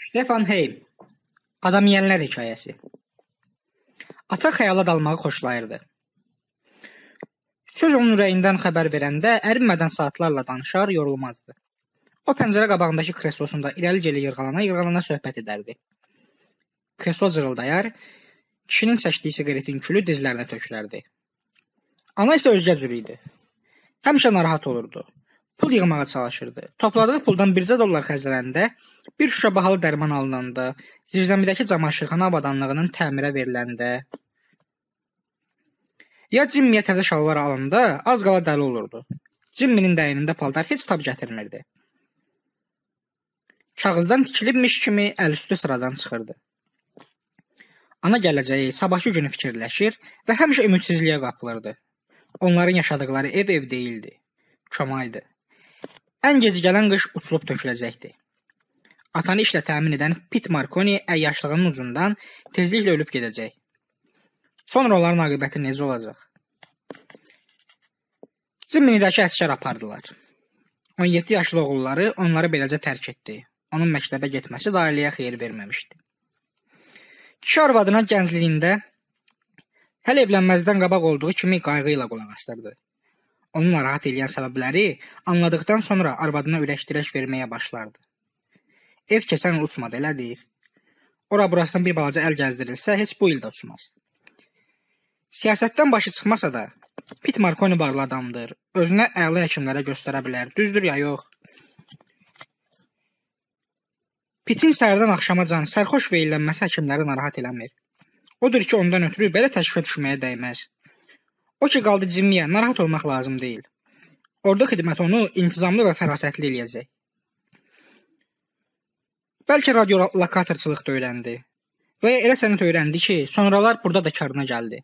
Stefan Heym, adam yiyənlər hekayəsi. Ata xəyala dalmağı xoşlayırdı. Söz onun ürəyindən xəbər verəndə ərinmədən saatlarla danışar, yorulmazdı. O pəncərə qabağındakı kreslosunda irəli-geri yırğalana-yırğalana söhbət edərdi. Kreslo cırıldayar, kişinin çəkdiyi siqaretin külü dizlərinə tökülərdi. Ana isə özgə cür idi. Həmişə narahat olurdu. Pul yığmağa çalışırdı. Topladığı puldan $1 xərclənəndə, bir şüşə bahalı dərman alınanda, zirzəmidəki camaşırxana avadanlığının təmirə veriləndə, ya Cimmiyə təzə şalvar alanda az qala dəli olurdu. Cimminin dəyinində paltar heç tab gətirmirdi. Kağızdan tikilibmiş kimi əl üstü sıradan çıxırdı. Ana gələcəyi, sabahçı günü fikirləşir və həmişə ümidsizliyə qapılırdı. Onların yaşadıkları ev deyildi, kömaydı. Ən gec gələn qış uçulub töküləcəkdi. Atanı işlə təmin edən Pit Marconi əyyaşlığının ucundan tezliklə ölüb gedəcək. Sonra onların aqibəti necə olacaq? Cimminidəki əsgər apardılar. 17 yaşlı oğulları onları beləcə tərk etdi. Onun məktəbə getməsi də ailəyə xeyir verməmişdi. Kişi arvadına gəncliyində hələ evlənməzdən qabaq olduğu kimi qayğı ilə qulaq asırdı. Onu narahat eləyən səbəbləri anladıqdan sonra arvadına ürək-dirək verməyə başlardı. Ev keçən il uçmadı, elə deyir. Ora-burasına bir balaca əl gəzdirilsə, heç bu ildə uçmaz. Siyasətdən başı çıxmasa da, Pit Marconi varlı adamdır, özünə əla həkimlərə göstərə bilər, düzdür ya yox. Pitin səhərdən axşamacan sərxoş və illənməsi həkimləri narahat eləmir. Odur ki, ondan ötürü belə təşvişə düşməyə dəyməz. O ki, qaldı Cimmiyə, narahat olmaq lazım deyil. Orada xidmət onu intizamlı və fərasətli eləyəcək. Bəlkə radiolokatorçılıq da öyrəndi və elə sənət öyrəndi ki, sonralar burada da karına gəldi.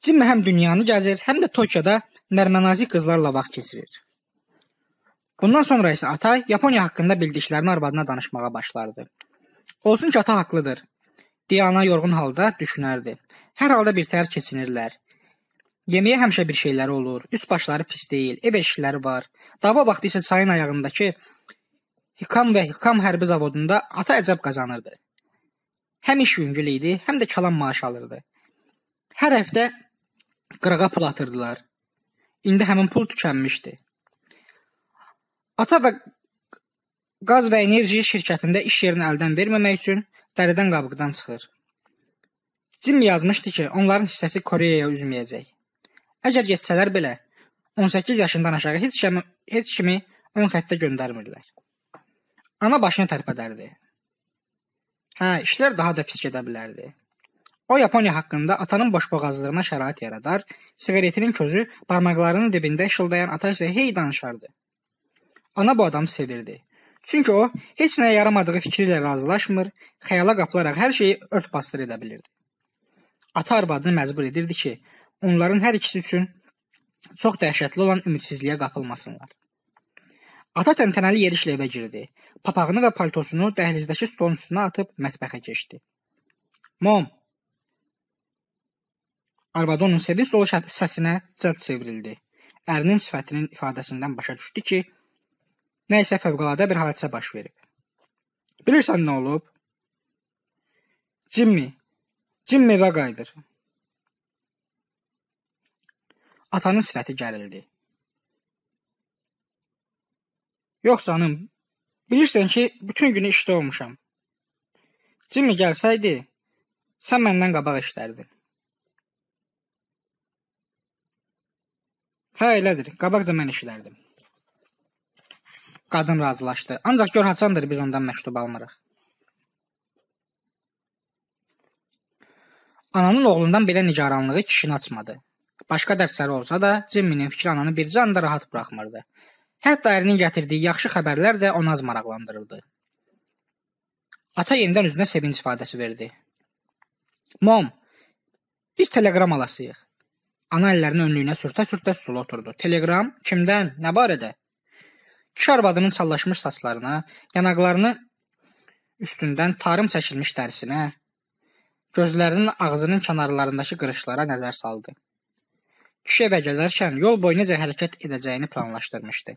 Cimmi həm dünyanı gəzir, həm də Tokyoda nərmənazik qızlarla vaxt keçirir. Bundan sonra isə ata Yaponiya haqqında bildiklərini arvadına danışmağa başlardı. Olsun ki, ata haqlıdır, deyə ana yorğun halda düşünərdi. Hər halda bir tər keçinirlər. Yeməyə həmişə bir şeyləri olur, üst başları pis deyil, ev eşikləri var. Dava vaxtı isə çayın ayağındakı Hikam və Hikam hərbi zavodunda ata əcəb qazanırdı. Həm iş yüngül idi, həm də çalan maaş alırdı. Hər həftə qırağa pul atırdılar. İndi həmin pul tükənmişdi. Ata və qaz və enerji şirkətində iş yerini əldən verməmək üçün dəridən qabıqdan çıxır. Cimmi yazmışdı ki, onların hissəsi Koreyaya üzməyəcək. Əgər geçsələr belə, 18 yaşından aşağı heç kimi ön xəttə göndərmirlər. Ana başını tərpədərdi. Hə, işlər daha da pis gedə bilərdi. O, Yaponiya haqqında atanın boşboğazlığına şərait yaradar, siqaretinin közü barmaqlarının dibində işıldayan ata isə hey danışardı. Ana bu adamı sevirdi. Çünki o, heç nəyə yaramadığı fikri ilə razılaşmır, xəyala qapılaraq hər şeyi ört-bastır edə bilirdi. Ata arvadını məcbur edirdi ki, onların hər ikisi üçün çox dəhşətli olan ümidsizliyə qapılmasınlar. Ata təntənəli yerişlə evə girdi. Papağını və paltosunu dəhlizdəki stolun üstünə atıb mətbəxə keçdi. Mom! Arvadı onun sevinç dolu səsinə cəld çevrildi. Ərinin sifətinin ifadəsindən başa düşdü ki, nə isə fövqəladə bir hadisə baş verib. Bilirsən nə olub? Cimmi evə qayıdır. Atanın sifəti gərildi. Yox canım, bilirsən ki, bütün günü işdə olmuşam. Cimmi gəlsəydi, sən məndən qabaq işlərdin. Hə, elədir, qabaqca mən işlərdim. Qadın razılaşdı, ancaq gör haçandır biz ondan məktub almırıq. Ananın oğlundan belə nigaranlığı kişini açmadı. Başqa dərsləri olsa da, Cimminin fikri ananı bir can da rahat bıraxmırdı. Hətta ərinin gətirdiyi yaxşı xəbərlər də onu az maraqlandırırdı. Ata yenidən üzünə sevinç ifadəsi verdi. Mom, biz telegram alasıyıq. Ana əllərini önlüyünə sürtə-sürtə stula oturdu. Telegram? Kimdən? Nə barədə? Kişi arvadının sallaşmış saçlarına, yanaqlarını üstündən tarım çəkilmiş dərsinə, gözlərinin ağzının kənarlarındakı qırışlara nəzər saldı. Kişi evə gələrkən yol boyu necə hərəkət edəcəyini planlaşdırmışdı.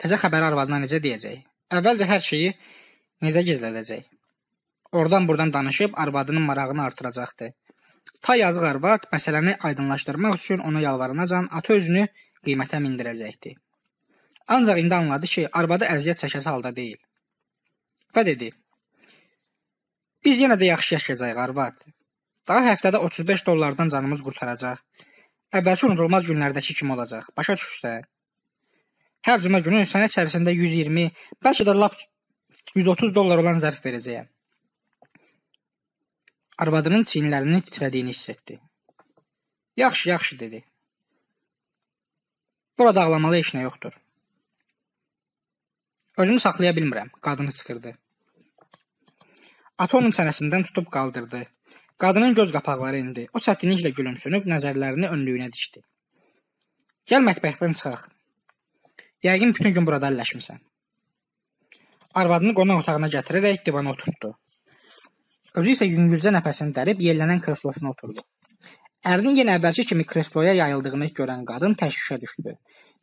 Təzə xəbəri arvadına necə deyəcək? Əvvəlcə hər şeyi necə gizlədəcək? Oradan buradan danışıb arvadının marağını artıracaqdı. Ta yazıq arvad məsələni aydınlaşdırmaq üçün ona yalvarınacaq, ata özünü qiymətə mindirəcəkdi. Ancaq indi anladı ki, arvadı əziyyət çəkəsi halda deyil. Və dedi, biz yenə də yaxşı yaşayacağıq arvad. Daha həftədə 35 dollardan canımız qurtaracaq. Əvvəlki unudulmaz günlərdəki kim olacaq? Başa düşsən. Hər cümə günü sənə içərisində 120, bəlkə də lap 130 dollar olan zərf verəcəyəm. Arvadının çiyinlərinin titrədiyini hiss etdi. Yaxşı, yaxşı, dedi. Burada ağlamalı heç nə yoxdur. Özümü saxlaya bilmirəm, qadını sıxırdı. Ata onun çənəsindən tutub qaldırdı. Qadının göz qapaqları indi. O çətinliklə gülümsünüb, nəzərlərini önlüyünə dikdi. Gəl mətbəxdən çıxaq. Yəqin bütün gün burada əlləşmisən. Arvadını qonaq otağına gətirərək divana oturtdu. Özü isə yüngülcə nəfəsini dərib yerlənən kreslosuna oturdu. Ərinin yenə əvvəlki kimi kresloya yayıldığını görən qadın təşvişə düşdü.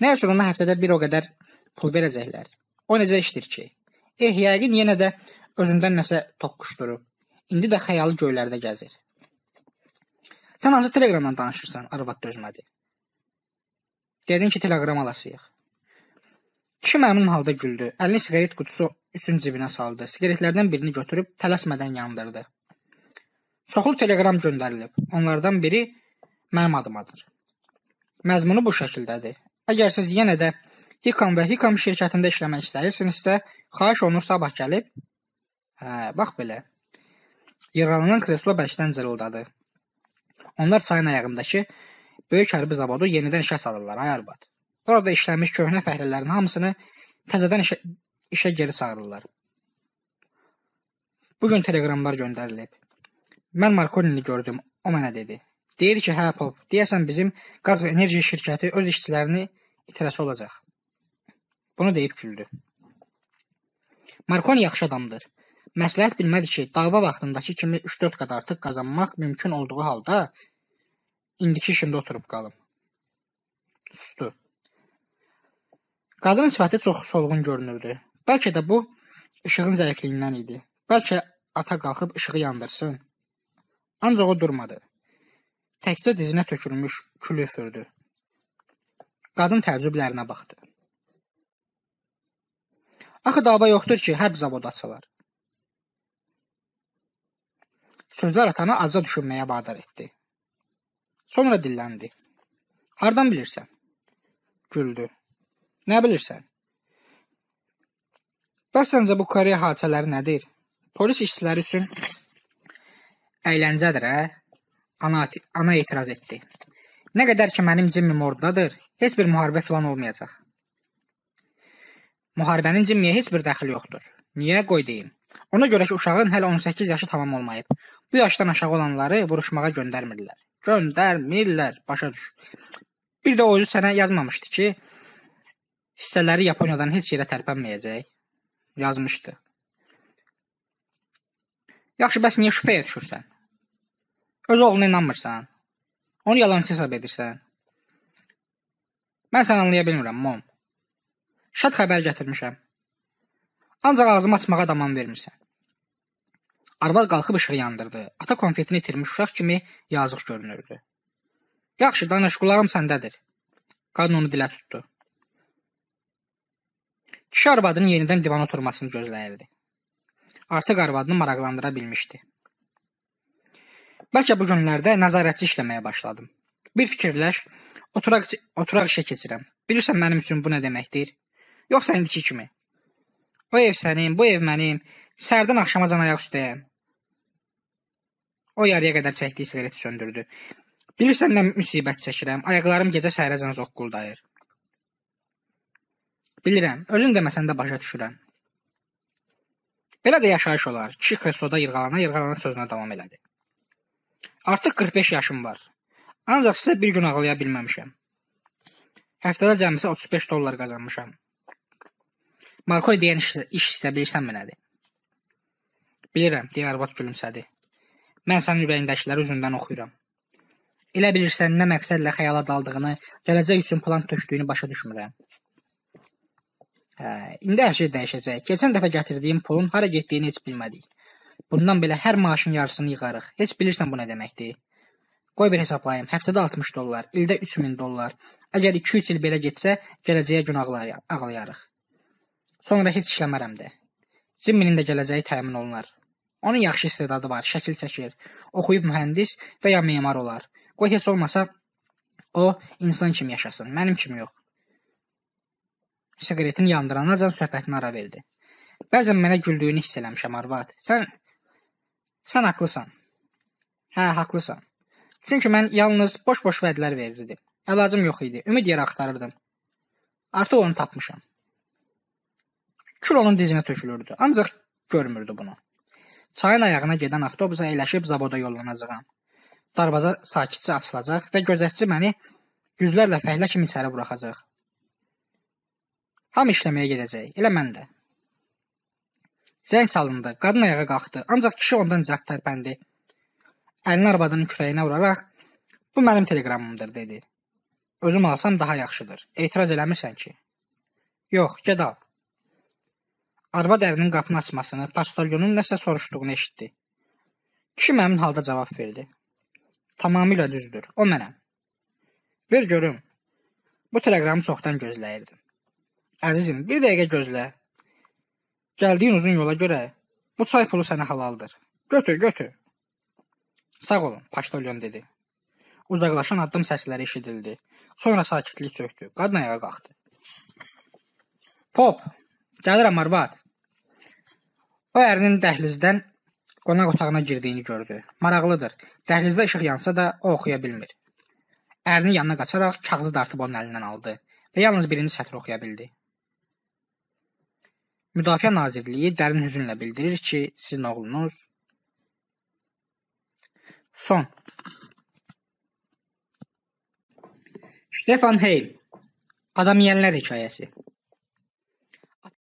Nə üçün ona həftədə bir o qədər pul verəcəklər? O necə işdir ki? Yəqin yenə də özündən nəsə toqquşdurub. İndi də xəyalı göylərdə gəzir. Sən hansı telegramdan danışırsan, arvad dözmədi. Dedin ki, telegram alasıyıq. Kişi məmnun halda güldü. Əlini siqaret qutusu üçün cibinə saldı. Siqaretlərdən birini götürüb tələsmədən yandırdı. Çoxlu telegram göndərilib. Onlardan biri mənim adımadır. Məzmunu bu şəkildədir. Əgər siz yenə də Hikam və Hikam şirkətində işləmək istəyirsinizsə, xahiş olunur sabah gəlib. Bax belə. Yırğalanan kreslo bəlkdən cırıldadı. Onlar çayın ayağındakı böyük hərbi zavodu yenidən işə salırlar, ay arvad. Orada işləmiş köhnə fəhlələrin hamısını təzədən işə geri çağırırlar. Bugün telegramlar göndərilib. Mən Markonini gördüm, o mənə dedi. Deyir ki, hə, Pop, deyəsən bizim qaz və enerji şirkəti öz işçilərini itirəsi olacaq. Bunu deyib güldü. Markoni yaxşı adamdır. Məsləhət bilmədi ki, dava vaxtındakı kimi 3-4 qat artıq qazanmaq mümkün olduğu halda indiki işimdə oturub qalım. Sustu. Qadının sifəti çox solğun görünürdü. Bəlkə də bu, işığın zəifliyindən idi. Bəlkə ata qalxıb işığı yandırsın. Ancaq o durmadı. Təkcə dizinə tökülmüş külü üfürdü. Qadın təəccüblərinə baxdı. Axı dava yoxdur ki, hərb zavodu açılar. Sözlər atanı azca düşünməyə vadar etdi. Sonra dilləndi. Hardan bilirsən? Güldü. Nə bilirsən? Bəs səncə bu Koreya hadisələri nədir? Polis işçiləri üçün əyləncədir, hə? Ana etiraz etdi. Nə qədər ki, mənim cimmim oradadır, heç bir müharibə filan olmayacaq. Müharibənin cimmiyə heç bir dəxili yoxdur. Niyə? Qoy deyim. Ona görə ki, uşağın hələ 18 yaşı tamam olmayıb. Bu yaşdan aşağı olanları vuruşmağa göndərmirlər. Göndərmirlər, başa düş. Bir də o özü sənə yazmamışdı ki, hissələri Yaponiyadan heç yerə tərpənməyəcək. Yazmışdı. Yaxşı, bəs niyə şübhəyə düşürsən? Öz oğluna inanmırsan? Onu yalancı hesab edirsən? Mən səni anlaya bilmirəm, mom. Şad xəbər gətirmişəm. Ancaq ağzımı açmağa daman vermirsən. Arvad qalxıb ışığı yandırdı. Ata konfetini itirmiş uşaq kimi yazıq görünürdü. Yaxşı, danış, qulağım səndədir. Qadın onu dilə tutdu. Kişi arvadının yenidən divana oturmasını gözləyirdi. Artıq arvadını maraqlandıra bilmişdi. Bəlkə bu günlərdə nəzarətçi işləməyə başladım. Bir fikirləş, oturaq işə keçirəm. Bilirsən mənim üçün bu nə deməkdir? Yoxsa indiki kimi. O ev sənin, bu ev mənim, səhərdən axşamacan ayaq üstəyəm. O yarıya qədər çəkdiyi siqareti söndürdü. Bilirsən, mən müsibət çəkirəm, ayaqlarım gecə səhərəcən zoqquldayır. Bilirəm, özün deməsən də başa düşürəm. Belə də yaşayış olar. Kişi kresloda yırğalana sözünə davam elədi. Artıq 45 yaşım var. Ancaq sizə bir gün ağlaya bilməmişəm. Həftədə cəmisi 35 dollar qazanmışam. Markoy deyən iş istə bilirsən mi nədir? Bilirəm, deyə arvad gülümsədi. Mən sənin ürəyindəkiləri üzündən oxuyuram. Elə bilirsən, nə məqsədlə xəyala daldığını, gələcək üçün plan tökdüyünü başa düşmürəm. Hə, indi hər şey dəyişəcək. Keçən dəfə gətirdiyim pulun hara getdiyini heç bilmədik. Bundan belə hər maaşın yarısını yığarıq. Heç bilirsən bu nə deməkdir? Qoy bir hesablayım. Həftədə 60 dollar, ildə 3000 dollar. Əgər 2-3 il belə getsə, gələcəyə gün ağlayarıq. Sonra heç işləmərəm də. Cimminin də gələcəyi təmin olunar. Onun yaxşı istedadı var, şəkil çəkir, oxuyub mühəndis və ya memar olar. Qoy heç olmasa, o insan kimi yaşasın, mənim kimi yox. Siqaretin yandıranacan söhbətini ara verdi. Bəzən mənə güldüyünü hiss eləmişəm, arvad. Sən haqlısan. Hə, haqlısan. Çünki mən yalnız boş-boş vədlər verirdim. Əlacım yox idi, ümid yeri axtarırdım. Artıq onu tapmışam. Kül onun dizinə tökülürdü, ancaq görmürdü bunu. Çayın ayağına gedən avtobusa əyləşib zavoda yollanacağam. Darvaza sakitcə açılacaq və gözətçi məni yüzlərlə fəhlə kimi içəri buraxacaq. Hamı işləməyə gedəcək, elə mən də. Zəng çalındı, qadın ayağa qalxdı, ancaq kişi ondan cəld tərpəndi. Əlini arvadının kürəyinə vuraraq, bu mənim telegramımdır, dedi. Özüm alsam daha yaxşıdır, etiraz eləmirsən ki. Yox, ged al. Arvad ərinin qapını açmasını, pastoryonun nəsə soruşduğunu eşitdi. Kişi məmin halda cavab verdi. Tamamilə düzdür, o mənəm. Ver görüm, bu teleqramı çoxdan gözləyirdim. Əzizim, bir dəqiqə gözlə. Gəldiyin uzun yola görə, bu çay pulu sənə halaldır. Götür, götür. Sağ olun, pastoryon dedi. Uzaqlaşan addım səsləri eşidildi. Sonra sakitlik çöktü, qadın ayağa qalxdı. Pop! Gəlirəm, arvad. O ərinin dəhlizdən qonaq otağına girdiyini gördü. Maraqlıdır. Dəhlizdə işıq yansa da o oxuya bilmir. Ərinin yanına qaçaraq kağızı dartıb onun əlindən aldı və yalnız birinci sətri oxuya bildi. Müdafiə Nazirliyi dərin hüzünlə bildirir ki, sizin oğlunuz... Son. Stefan Heym. Adam yiyənlər hekayəsi.